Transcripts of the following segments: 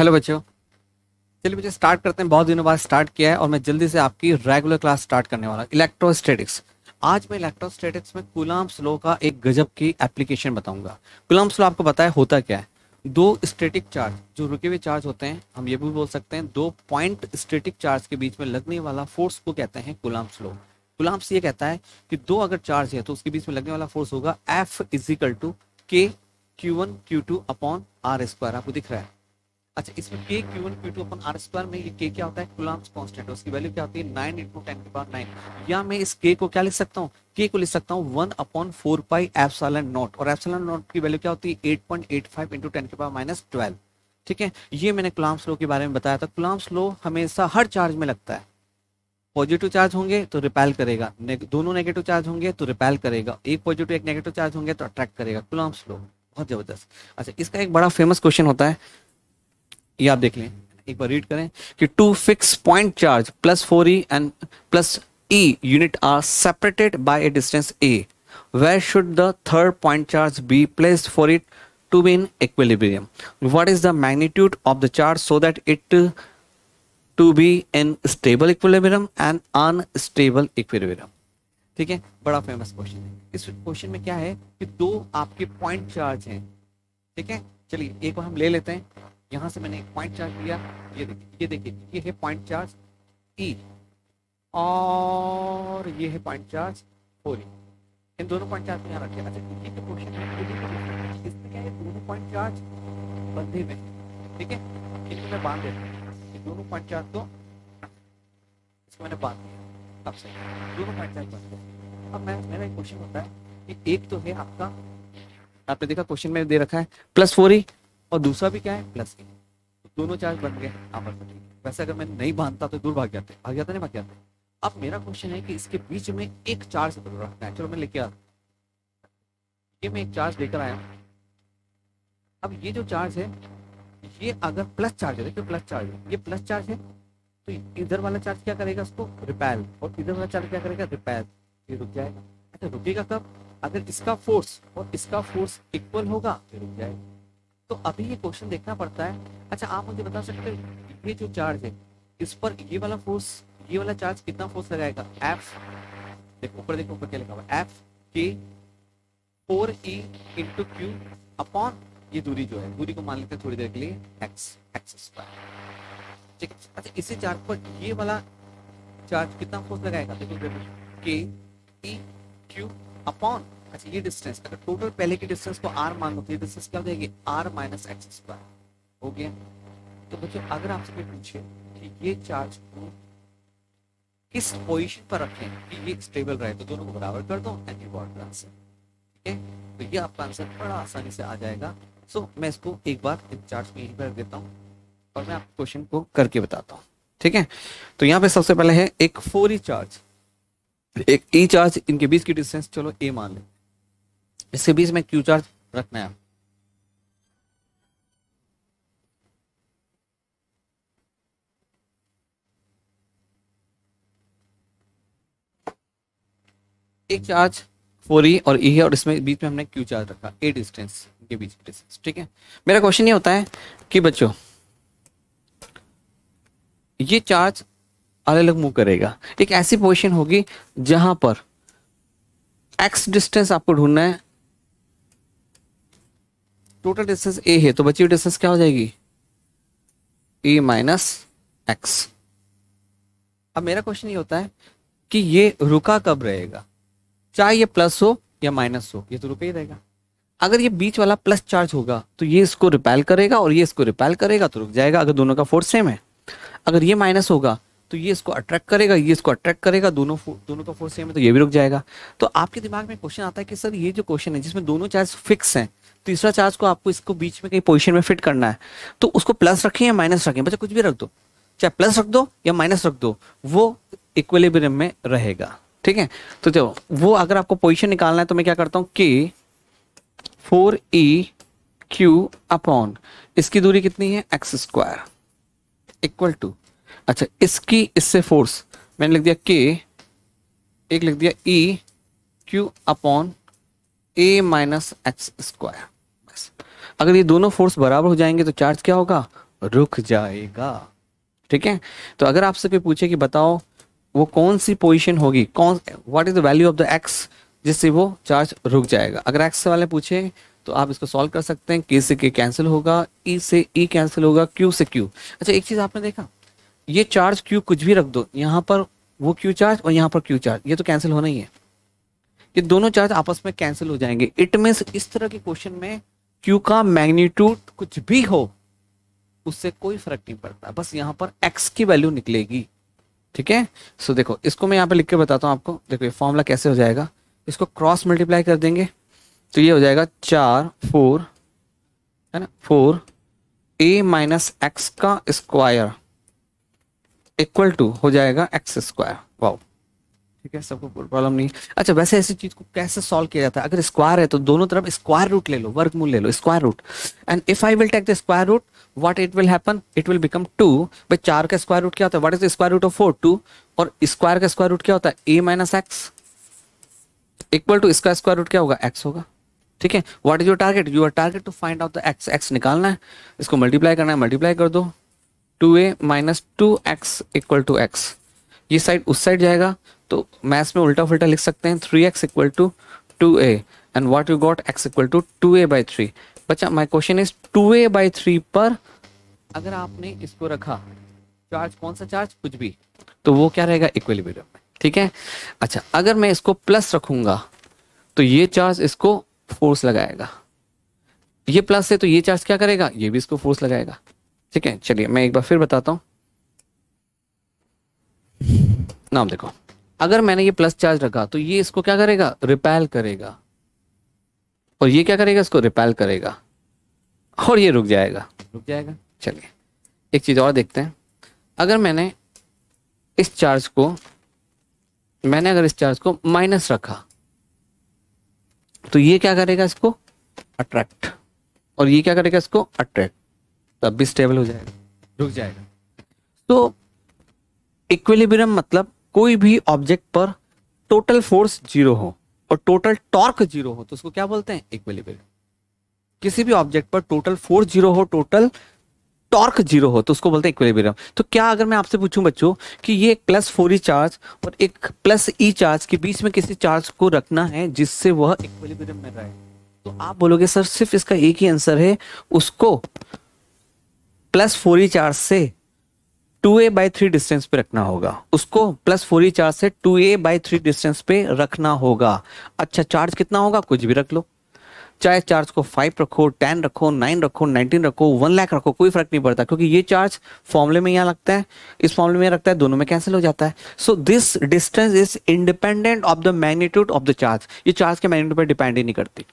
Hello बच्चों, चलिए बच्चों स्टार्ट करते हैं। बहुत दिनों बाद स्टार्ट किया है और मैं जल्दी से आपकी रेगुलर क्लास स्टार्ट करने वाला हूँ। इलेक्ट्रोस्टैटिक्स, आज मैं इलेक्ट्रोस्टैटिक्स में कूलम्ब्स लॉ का एक गजब की एप्लीकेशन बताऊंगा। कूलम्ब्स लॉ आपको पता है होता क्या है? दो स्टैटिक चार्ज जो रुके हुए चार्ज होते हैं, हम ये भी बोल सकते हैं दो पॉइंट स्टैटिक चार्ज के बीच में लगने वाला फोर्स को कहते हैं कूलम्ब्स लॉ। कूलम्ब्स ये कहता है कि दो अगर चार्ज है तो उसके बीच में लगने वाला फोर्स होगा F = kQ1Q2/r²। आपको दिख रहा है? अच्छा, इसमें kQ1Q2/r² में ये k क्या होता है? कूलम्ब्स कांस्टेंट है। उसकी वैल्यू क्या होती है? 9 × 10⁹ या मैं इस k को क्या लिख सकता हूँ? k को लिख सकता हूँ 1/4πε0 और ε0 की वैल्यू क्या होती है? 8.85 × 10⁻¹²। ठीक है, ये मैंने कूलम्ब्स लॉ के बारे में बताया था। कूलम्ब्स लॉ हमेशा हर चार्ज में लगता है। पॉजिटिव चार्ज होंगे तो रिपेल करेगा, दोनों नेगेटिव चार्ज होंगे तो रिपेल करेगा, एक पॉजिटिव एक नेगेटिव चार्ज होंगे तो अट्रैक्ट करेगा। कूलम्ब्स लॉ बहुत जबरदस्त। अच्छा, इसका एक बड़ा फेमस क्वेश्चन होता है, ये आप देख लें, एक बार रीड करें कि 2 fixed point charge + 4e and + e unit are separated by a distance a where should the third point charge be placed for it to be in equilibrium? What is the magnitude of the charge so that it to be in stable equilibrium and unstable equilibrium? ठीक है, बड़ा famous question है। इस question में क्या है कि दो आपके पॉइंट चार्ज हैं। ठीक है, चलिए एक बार हम ले लेते हैं। यहाँ से मैंने एक पॉइंट चार्ज लिया, ये देखिए ये है पॉइंट चार्ज E और ये है पॉइंट चार्ज 4E। इन दोनों पॉइंट चार्ज को यहाँ रखिए। अच्छा, ये तो क्वेश्चन है, इसमें क्या है? दोनों पॉइंट चार्ज बंधे हुए हैं। ठीक है, इसको मैं बांध देता हूँ। दोनों पॉइंट चार्ज को इसको मैंने बांध दिया, अब से दोनों पॉइंट चार्ज बंध गए। अब मेरा एक क्वेश्चन होता है कि एक तो है आपका, आपने देखा क्वेश्चन में दे रखा है +4E और दूसरा भी क्या है? +e। तो दोनों चार्ज बन गए आपस में। वैसे अगर मैं नहीं बांधता तो दूर भाग जाते। अब मेरा क्वेश्चन है कि इसके बीच में एक चार्ज रखना है। चलो मैं लेके आता, ये मैं एक चार्ज लेकर आया। अब ये जो चार्ज है, ये अगर प्लस चार्ज है तो प्लस चार्ज है, ये प्लस चार्ज है तो इधर वाला चार्ज क्या करेगा? उसको रिपेल। और इधर वाला चार्ज क्या करेगा? रिपेल। ये रुक जाएगा। अच्छा, रुकेगा कब? अगर इसका फोर्स और इसका फोर्स इक्वल होगा तो रुक जाएगा। तो अभी ये क्वेश्चन देखना पड़ता है। अच्छा, आप मुझे बता सकते हैं ये जो चार्ज है इस पर ये वाला फोर्स, ये वाला चार्ज कितना फोर्स लगाएगा? F, देखो ऊपर, देखो ऊपर क्या लिखा हुआ है, F k 4e × q/ ये दूरी जो है, दूरी को मान लेते हैं थोड़ी देर के लिए x²। ठीक है, अच्छा इसी चार्ज पर ये वाला चार्ज कितना फोर्स लगाएगा? देखो k e q/। अच्छा, ये डिस्टेंस, अगर टोटल पहले की डिस्टेंस को r मान लो तो ये डिस्टेंस क्या हो जाएगी? r - x²। हो गया। तो बच्चों अगर आपसे कोई पूछे कि ये चार्ज को किस पोजीशन पर रखें कि ये स्टेबल रहे तो दोनों को बराबर कर दो, and you got the answer. ठीक है, तो ये आपका आंसर बड़ा आसानी से आ जाएगा। सो मैं इसको एक बार इन चार्ज में यहीं पर देता हूँ और मैं आपको क्वेश्चन को करके बताता हूँ। ठीक है, तो यहाँ पे सबसे पहले है एक 4e चार्ज, एक e चार्ज, इनके बीच की डिस्टेंस चलो a मान लें। इसके बीच में क्यू चार्ज रखना है। एक चार्ज 4e और e है और इसमें बीच में हमने क्यू चार्ज रखा, a डिस्टेंस के बीच डिस्टेंस। ठीक है, मेरा क्वेश्चन ये होता है कि बच्चों ये चार्ज अलग अलग मूव करेगा। एक ऐसी पोजीशन होगी जहां पर x डिस्टेंस आपको ढूंढना है, टोटल डिस्टेंस a है तो बची हुई डिस्टेंस क्या हो जाएगी? e - x। अब मेरा क्वेश्चन ये होता है कि ये रुका कब रहेगा, चाहे ये प्लस हो या माइनस हो, ये तो रुका ही रहेगा। अगर ये बीच वाला प्लस चार्ज होगा तो ये इसको रिपेल करेगा और ये इसको रिपेल करेगा तो रुक जाएगा, अगर दोनों का फोर्स सेम है। अगर ये माइनस होगा तो ये इसको अट्रैक्ट करेगा, ये इसको अट्रैक्ट करेगा, दोनों का फोर्स सेम है तो ये भी रुक जाएगा। तो आपके दिमाग में क्वेश्चन आता है कि सर ये जो क्वेश्चन है जिसमें दोनों चार्ज फिक्स हैं, तीसरा चार्ज को आपको इसको बीच में कहीं पोजीशन में फिट करना है, तो उसको प्लस रखें या माइनस रखें? बच्चा कुछ भी रख दो, चाहे प्लस रख दो या माइनस रख दो, वो इक्विलिब्रियम में रहेगा। ठीक है, तो चलो वो अगर आपको पोजीशन निकालना है तो मैं क्या करता हूँ, k 4e q/, इसकी दूरी कितनी है? x² = अच्छा, इसकी इससे फोर्स मैंने लिख दिया e q/a - x²। बस, अगर ये दोनों फोर्स बराबर हो जाएंगे तो चार्ज क्या होगा? रुक जाएगा। ठीक है, तो अगर आपसे कोई पूछे कि बताओ वो कौन सी पोजीशन होगी, कौन what is the value of the x जिससे वो चार्ज रुक जाएगा, अगर एक्स वाले पूछे तो आप इसको सॉल्व कर सकते हैं। के से के कैंसिल होगा, ई से ई कैंसिल होगा, क्यू से क्यू। अच्छा एक चीज आपने देखा, ये चार्ज क्यू कुछ भी रख दो, यहाँ पर वो क्यू चार्ज और यहाँ पर क्यू चार्ज, ये तो कैंसिल होना ही है, ये दोनों चार्ज आपस में कैंसिल हो जाएंगे। इट मीन्स इस तरह के क्वेश्चन में क्यू का मैग्नीट्यूड कुछ भी हो उससे कोई फर्क नहीं पड़ता, बस यहाँ पर एक्स की वैल्यू निकलेगी। ठीक है, सो देखो इसको मैं यहाँ पे लिख के बताता हूँ आपको। देखो ये फॉर्मूला कैसे हो जाएगा, इसको क्रॉस मल्टीप्लाई कर देंगे तो ये हो जाएगा 4 4 है ना, 4 a माइनस एक्स का स्क्वायर इक्वल टू हो जाएगा एक्स स्क्वायर। वाओ, ठीक है, सबको प्रॉब्लम नहीं। अच्छा वैसे ऐसी चीज को कैसे सॉल्व किया जाता है, अगर स्क्वायर है तो दोनों तरफ स्क्वायर रूट ले लो, वर्गमूल ले लो, square root. And if I will take the square root what it will happen, it will become 2 by 4 का स्क्वायर रूट क्या होता है, what is the square root of 4, 2, और स्क्वायर का स्क्वायर रूट क्या होता है a minus x equal to इसका स्क्वायर रूट क्या होगा, एक्स होगा। ठीक है, what is your target, your target to find out the x, x निकालना है, इसको मल्टीप्लाई करना है, मल्टीप्लाई कर दो 2a minus 2x equal to x, ये साइड उस साइड जाएगा तो मैथ्स में उल्टा फुल्टा लिख सकते हैं 3x equal to 2a and what you got x equal to 2a by 3। बच्चा my question is 2a by 3 पर अगर आपने इसको रखा चार्ज, कौन सा चार्ज, कुछ भी, तो वो क्या रहेगा, इक्विलिब्रियम में। ठीक है, अच्छा अगर मैं इसको प्लस रखूंगा तो ये चार्ज इसको फोर्स लगाएगा, ये प्लस है तो ये चार्ज क्या करेगा, ये भी इसको फोर्स लगाएगा। ठीक है, चलिए मैं एक बार फिर बताता हूँ ना। देखो अगर मैंने ये प्लस चार्ज रखा तो ये इसको क्या करेगा, रिपेल करेगा, और ये क्या करेगा, इसको रिपेल करेगा, और ये रुक जाएगा, रुक जाएगा। चलिए एक चीज और देखते हैं, अगर मैंने इस चार्ज को, माइनस रखा तो ये क्या करेगा, इसको अट्रैक्ट, और ये क्या करेगा, इसको अट्रैक्ट, तब भी स्टेबल हो जाएगा, रुक जाएगा। तो इक्विलिब्रियम मतलब कोई भी ऑब्जेक्ट पर टोटल फोर्स जीरो हो और टोटल टॉर्क जीरो हो तो उसको क्या बोलते हैं, इक्विलिब्रियम। किसी भी ऑब्जेक्ट पर टोटल फोर्स जीरो हो, टोटल टॉर्क जीरो हो तो उसको बोलते हैं इक्विलिब्रियम। तो क्या अगर मैं आपसे पूछूं बच्चों कि ये प्लस 4e चार्ज और एक प्लस e चार्ज के बीच में किसी चार्ज को रखना है जिससे वह इक्विलिब्रियम में रहे, तो आप बोलोगे सर सिर्फ इसका एक ही आंसर है, उसको प्लस 4e चार्ज से 2a बाई 3 डिस्टेंस पे रखना होगा, उसको प्लस 4e चार्ज से 2a बाई 3 डिस्टेंस पे रखना होगा। अच्छा चार्ज कितना होगा, कुछ भी रख लो, चाहे चार्ज को 5 रखो, 10 रखो, 9 रखो, 19 रखो, 1 लाख रखो, कोई फर्क नहीं पड़ता, क्योंकि ये चार्ज फॉर्मूले में यहाँ लगता है, इस फॉर्मूले में रखता है, दोनों में कैंसिल हो जाता है। So this distance is independent of the magnitude of the charge, ये चार्ज के मैग्नीट्यूड पर डिपेंड ही नहीं करती।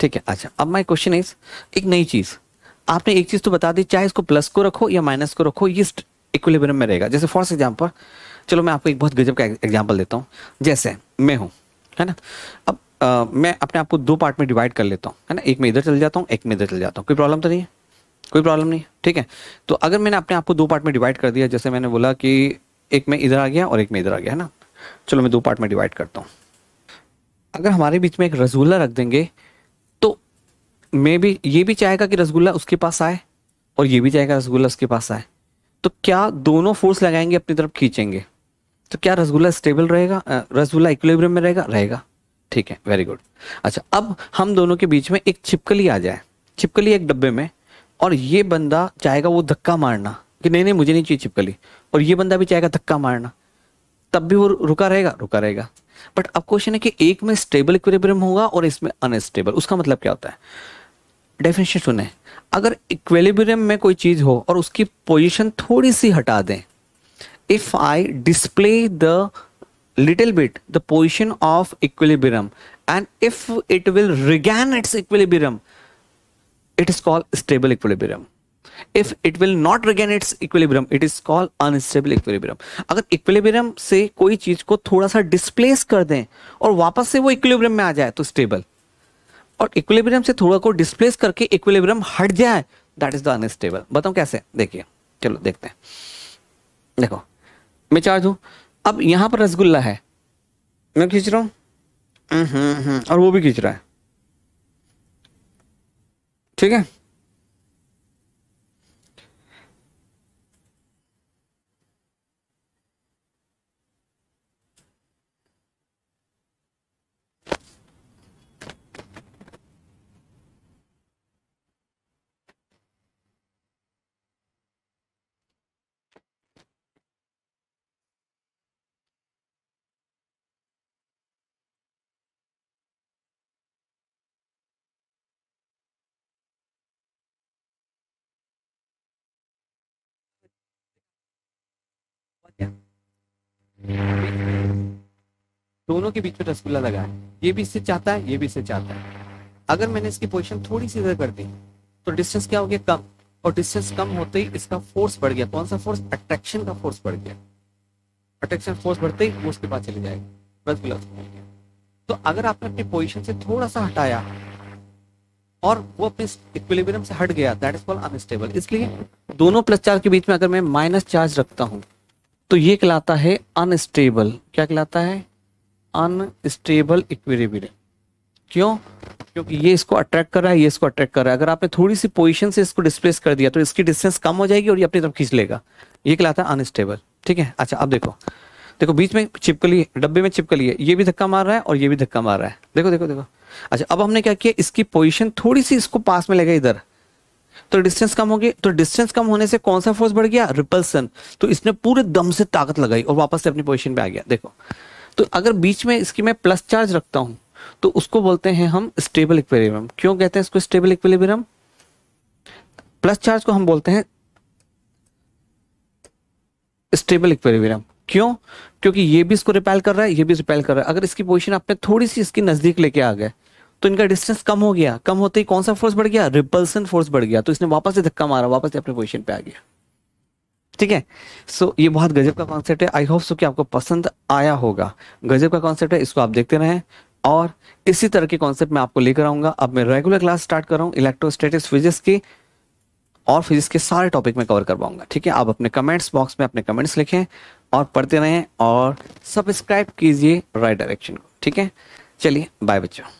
ठीक है, अच्छा अब माय क्वेश्चन इज, एक नई चीज आपने, एक चीज तो बता दी, चाहे इसको प्लस को रखो या माइनस को रखो ये इक्विलिब्रियम में रहेगा। जैसे फॉर एग्जाम्पल, चलो मैं आपको एक बहुत गजब का एग्जाम्पल देता हूँ। जैसे मैं हूँ, है ना, अब मैं अपने आप को दो पार्ट में डिवाइड कर लेता हूँ, है ना, एक में इधर चल जाता हूँ, एक में इधर चल जाता हूँ, कोई प्रॉब्लम तो नहीं है, कोई प्रॉब्लम नहीं है। ठीक है, तो अगर मैंने अपने आप को दो पार्ट में डिवाइड कर दिया, जैसे मैंने बोला कि एक में इधर आ गया और एक में इधर आ गया, है ना, चलो मैं दो पार्ट में डिवाइड करता हूँ। अगर हमारे बीच में एक रसगुल्ला रख देंगे तो मैं भी, ये भी चाहेगा कि रसगुल्ला उसके पास आए और ये भी चाहेगा रसगुल्ला उसके पास आए, तो क्या दोनों फोर्स लगाएंगे, अपनी तरफ खींचेंगे, तो क्या रसगुल्ला स्टेबल रहेगा, रसगुल्ला इक्विलिब्रियम में रहेगा, ठीक है, वेरी गुड। अच्छा अब हम दोनों के बीच में एक छिपकली आ जाए, छिपकली एक डब्बे में, और ये बंदा चाहेगा वो धक्का मारना कि नहीं नहीं मुझे नहीं चाहिए छिपकली, और ये बंदा भी चाहेगा धक्का मारना, तब भी वो रुका रहेगा, रुका रहेगा। बट अब क्वेश्चन है कि एक में स्टेबल इक्विलिब्रियम होगा और इसमें अनस्टेबल, उसका मतलब क्या होता है, डेफिनेशन सुने। अगर इक्विलिब्रियम में कोई चीज हो और उसकी पोजिशन थोड़ी सी हटा दें, if I display the little bit the position of equilibrium and if it will regain its equilibrium it is called stable equilibrium, if it will not regain its equilibrium it is called unstable equilibrium। अगर equilibrium से कोई चीज को थोड़ा सा displace कर दें और वापस से वो equilibrium में आ जाए तो stable, और equilibrium से थोड़ा को displace करके equilibrium हट जाए that is the unstable। बताऊँ कैसे, देखिए चलो देखते हैं। देखो मैं चार्ज हूँ, अब यहाँ पर रसगुल्ला है, मैं खींच रहा हूँ और वो भी खींच रहा है, ठीक है, दोनों के बीच में रसगुल्ला लगा है, ये भी इससे चाहता है, ये भी इससे चाहता है। अगर मैंने इसकी पोजीशन थोड़ी सी इधर कर दी तो डिस्टेंस क्या हो गया, कम, और डिस्टेंस कम होते ही इसका फोर्स बढ़ गया। कौन सा फोर्स? अट्रैक्शन का फोर्स बढ़ गया। अट्रैक्शन फोर्स बढ़ते ही वो उसके पास चले जाएगा, रसगुल्ला उसको मिल गया। तो अगर आपने अपनी पोजीशन से थोड़ा सा हटाया और वो अपने इक्विलिब्रियम से हट गया, दैट इज कॉल्ड अनस्टेबल। इसलिए दोनों प्लस चार्ज के बीच में अगर मैं माइनस चार्ज रखता हूं तो ये कहलाता है अनस्टेबल। क्या कहलाता है? Unstable equilibrium. क्यों? क्योंकि ये इसको अट्रैक्ट कर रहा है, ये इसको अट्रैक्ट कर रहा है। अगर आपने थोड़ी सी पोजीशन से इसको डिस्प्लेस कर दिया तो इसकी डिस्टेंस कम हो जाएगी और ये अपनी तरफ खींच लेगा, ये कहलाता है अनस्टेबल। ठीक है। अच्छा अब देखो, देखो बीच में चिपकली, डब्बे में चिपकली है, ये भी धक्का मार रहा है और ये भी धक्का मार रहा है। देखो देखो देखो। अच्छा अब हमने क्या किया, इसकी पोजीशन थोड़ी सी इसको पास में लगा इधर, तो डिस्टेंस कम हो गई। तो डिस्टेंस कम होने से कौन सा फोर्स बढ़ गया? रिपल्सन। तो इसने पूरे दम से ताकत लगाई और वापस से अपनी पोजीशन पे आ गया। देखो, तो अगर बीच में इसकी मैं प्लस चार्ज रखता हूं तो उसको बोलते हैं हम स्टेबल इक्विलिब्रियम। क्यों कहते हैं इसको स्टेबल इक्विलिब्रियम? प्लस चार्ज को हम बोलते हैं स्टेबल इक्विलिब्रियम। क्यों? क्योंकि ये भी इसको रिपेल कर रहा है, ये भी रिपेल कर रहा है। अगर इसकी पोजीशन आपने थोड़ी सी इसकी नजदीक लेके आ गए तो इनका डिस्टेंस कम हो गया। कम होते ही कौन सा फोर्स बढ़ गया? रिपल्सन फोर्स बढ़ गया। तो इसने वापस से धक्का मारा, वापस से अपने पोजीशन पे आ गया। ठीक है। सो ये बहुत गजब का कॉन्सेप्ट है। आई होप सो कि आपको पसंद आया होगा। गजब का कॉन्सेप्ट है, इसको आप देखते रहें और इसी तरह के कॉन्सेप्ट में आपको लेकर आऊंगा। अब मैं रेगुलर क्लास स्टार्ट कर रहा हूँ, इलेक्ट्रोस्टैटिक्स, फिजिक्स की, और फिजिक्स के सारे टॉपिक में कवर कर पाऊंगा। ठीक है। आप अपने कमेंट्स बॉक्स में अपने कमेंट्स लिखें और पढ़ते रहें और सब्सक्राइब कीजिए राइट डायरेक्शन को। ठीक है। चलिए, बाय बच्चों।